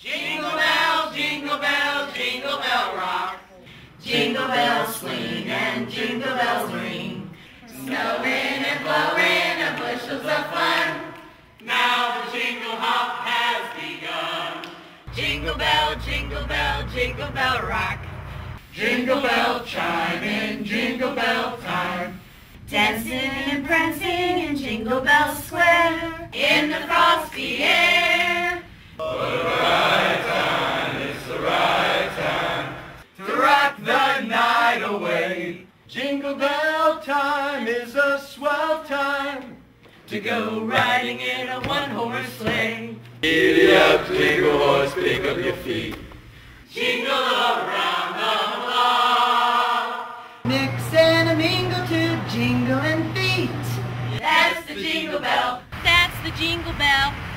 Jingle bell, jingle bell, jingle bell rock. Jingle bells swing and jingle bells ring. Snowing and blowing and bushels of fun. Now the jingle hop has begun. Jingle bell, jingle bell, jingle bell rock. Jingle bell chime in jingle bell time. Dancing and prancing in Jingle Bell Square. In the frosty air. Jingle bell time is a swell time to go riding in a one-horse sleigh. Giddy up, jingle horse, pick up your feet. Jingle around the block. Mix and a mingle to jingle and beat. That's the jingle bell. That's the jingle bell.